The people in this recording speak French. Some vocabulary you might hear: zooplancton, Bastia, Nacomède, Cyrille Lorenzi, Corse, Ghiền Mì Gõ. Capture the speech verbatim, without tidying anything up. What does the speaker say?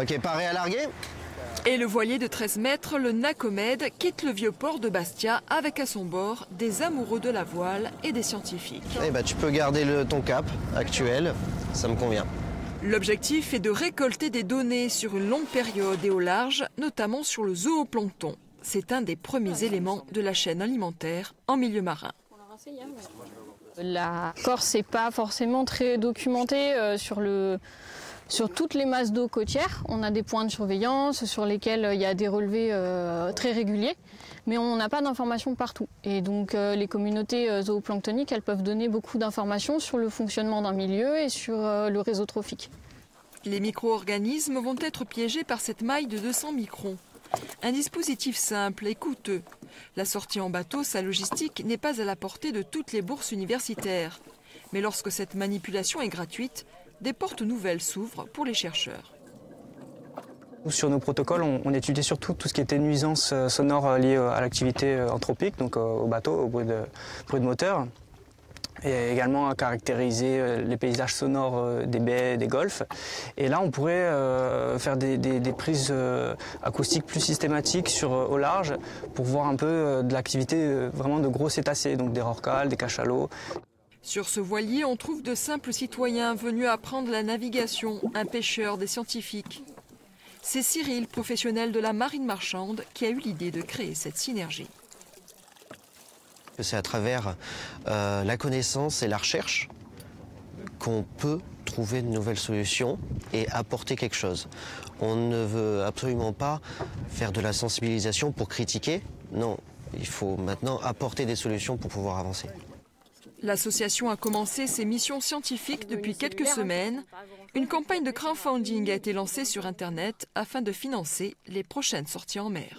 Ok, paré à larguer. Et le voilier de treize mètres, le Nacomède, quitte le vieux port de Bastia avec à son bord des amoureux de la voile et des scientifiques. Eh ben, tu peux garder le, ton cap actuel, ça me convient. L'objectif est de récolter des données sur une longue période et au large, notamment sur le zooplancton. C'est un des premiers éléments de la chaîne alimentaire en milieu marin. La Corse n'est pas forcément très documentée euh, sur le... Sur toutes les masses d'eau côtières, on a des points de surveillance sur lesquels il y a des relevés euh, très réguliers, mais on n'a pas d'informations partout. Et donc euh, les communautés euh, zooplanctoniques, elles peuvent donner beaucoup d'informations sur le fonctionnement d'un milieu et sur euh, le réseau trophique. Les micro-organismes vont être piégés par cette maille de deux cents microns. Un dispositif simple et coûteux. La sortie en bateau, sa logistique n'est pas à la portée de toutes les bourses universitaires. Mais lorsque cette manipulation est gratuite, des portes nouvelles s'ouvrent pour les chercheurs. Sur nos protocoles, on, on étudiait surtout tout ce qui était nuisances sonores liées à l'activité anthropique, donc au bateau, au bruit de, bruit de moteur, et également à caractériser les paysages sonores des baies, des golfs. Et là, on pourrait euh, faire des, des, des prises euh, acoustiques plus systématiques sur, euh, au large pour voir un peu euh, de l'activité euh, vraiment de gros cétacés, donc des rorquals, des cachalots. Sur ce voilier, on trouve de simples citoyens venus apprendre la navigation, un pêcheur, des scientifiques. C'est Cyril, professionnel de la marine marchande, qui a eu l'idée de créer cette synergie. C'est à travers euh, la connaissance et la recherche qu'on peut trouver de nouvelles solutions et apporter quelque chose. On ne veut absolument pas faire de la sensibilisation pour critiquer. Non, il faut maintenant apporter des solutions pour pouvoir avancer. L'association a commencé ses missions scientifiques depuis quelques semaines. Une campagne de crowdfunding a été lancée sur Internet afin de financer les prochaines sorties en mer.